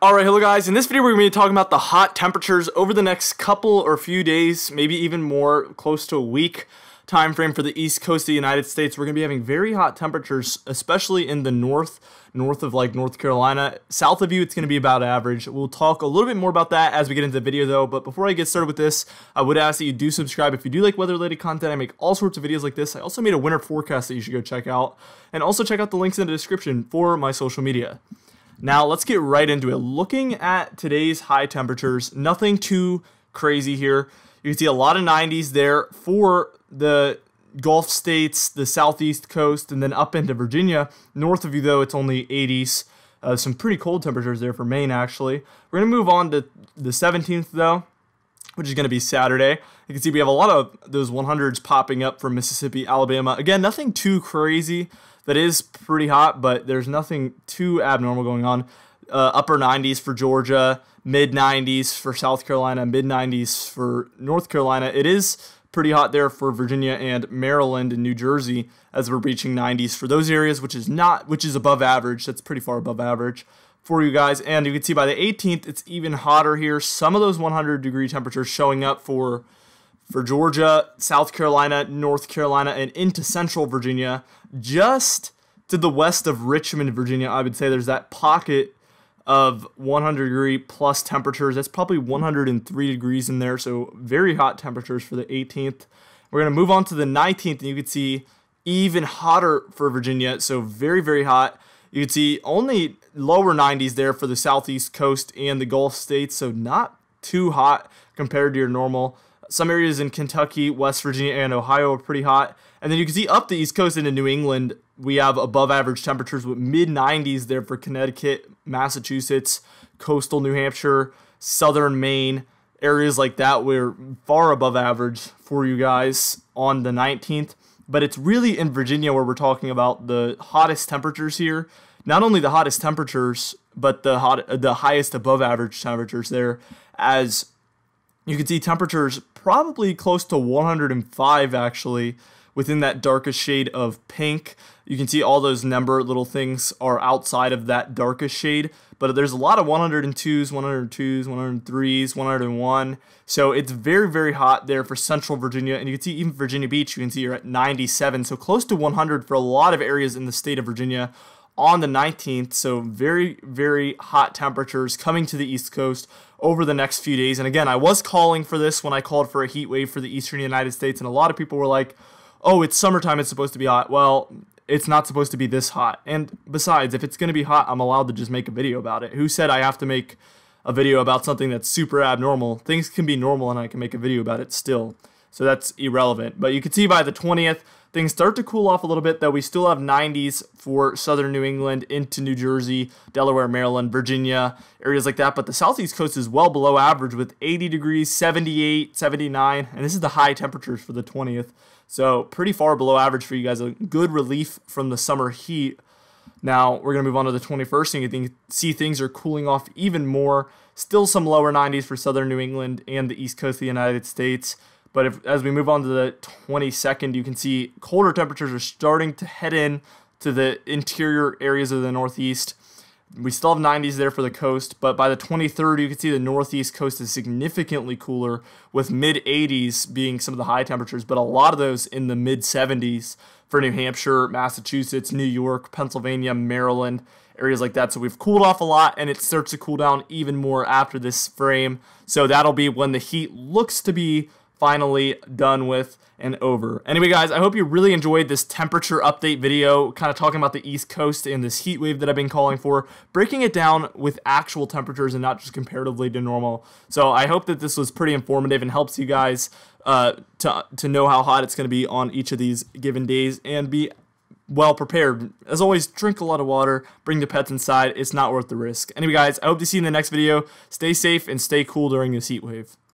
Alright, hello guys, in this video we're going to be talking about the hot temperatures over the next couple or few days, maybe even more, close to a week time frame for the east coast of the United States. We're going to be having very hot temperatures, especially in the north of like North Carolina. South of you, it's going to be about average. We'll talk a little bit more about that as we get into the video though, but before I get started with this, I would ask that you do subscribe if you do like weather-related content. I make all sorts of videos like this. I also made a winter forecast that you should go check out, and also check out the links in the description for my social media. Now, let's get right into it. Looking at today's high temperatures, nothing too crazy here. You can see a lot of 90s there for the Gulf states, the southeast coast, and then up into Virginia. North of you, though, it's only 80s. Some pretty cold temperatures there for Maine, actually. We're going to move on to the 17th, though, which is going to be Saturday. You can see we have a lot of those 100s popping up from Mississippi, Alabama. Again, nothing too crazy. That is pretty hot, but there's nothing too abnormal going on. Upper 90s for Georgia, mid 90s for South Carolina, mid 90s for North Carolina. It is pretty hot there for Virginia and Maryland and New Jersey as we're reaching 90s for those areas, which is above average. That's pretty far above average for you guys. And you can see by the 18th, it's even hotter here. Some of those 100-degree temperatures showing up for Georgia, South Carolina, North Carolina, and into central Virginia. Just to the west of Richmond, Virginia, I would say there's that pocket of 100-degree plus temperatures. That's probably 103 degrees in there, so very hot temperatures for the 18th. We're going to move on to the 19th, and you can see even hotter for Virginia, so very, very hot. You can see only lower 90s there for the southeast coast and the Gulf states, so not too hot compared to your normal. Some areas in Kentucky, West Virginia, and Ohio are pretty hot. And then you can see up the East Coast into New England, we have above-average temperatures with mid-90s there for Connecticut, Massachusetts, coastal New Hampshire, southern Maine, areas like that where far above average for you guys on the 19th. But it's really in Virginia where we're talking about the hottest temperatures here. Not only the hottest temperatures, but the highest above-average temperatures there, as you can see temperatures probably close to 105 actually within that darkest shade of pink. You can see all those number little things are outside of that darkest shade, but there's a lot of 102s, 102s, 103s, 101. So it's very, very hot there for central Virginia. And you can see even Virginia Beach, you can see you're at 97. So close to 100 for a lot of areas in the state of Virginia on the 19th. So very, very hot temperatures coming to the East Coast over the next few days. And again, I was calling for this when I called for a heat wave for the eastern United States, and a lot of people were like, oh, it's summertime, it's supposed to be hot. Well, it's not supposed to be this hot. And besides, if it's going to be hot, I'm allowed to just make a video about it. Who said I have to make a video about something that's super abnormal? Things can be normal and I can make a video about it still. So that's irrelevant. But you can see by the 20th, things start to cool off a little bit, though we still have 90s for southern New England into New Jersey, Delaware, Maryland, Virginia, areas like that. But the southeast coast is well below average with 80 degrees, 78, 79, and this is the high temperatures for the 20th. So pretty far below average for you guys, a good relief from the summer heat. Now we're going to move on to the 21st, and you can see things are cooling off even more. Still some lower 90s for southern New England and the east coast of the United States. But as we move on to the 22nd, you can see colder temperatures are starting to head in to the interior areas of the northeast. We still have 90s there for the coast, but by the 23rd, you can see the northeast coast is significantly cooler, with mid-80s being some of the high temperatures, but a lot of those in the mid-70s for New Hampshire, Massachusetts, New York, Pennsylvania, Maryland, areas like that. So we've cooled off a lot, and it starts to cool down even more after this frame. So that'll be when the heat looks to be finally done with and over. Anyway, guys, I hope you really enjoyed this temperature update video, kind of talking about the East Coast and this heat wave that I've been calling for, breaking it down with actual temperatures and not just comparatively to normal. So I hope that this was pretty informative and helps you guys to know how hot it's going to be on each of these given days and be well prepared. As always, drink a lot of water, bring the pets inside. It's not worth the risk. Anyway, guys, I hope to see you in the next video. Stay safe and stay cool during this heat wave.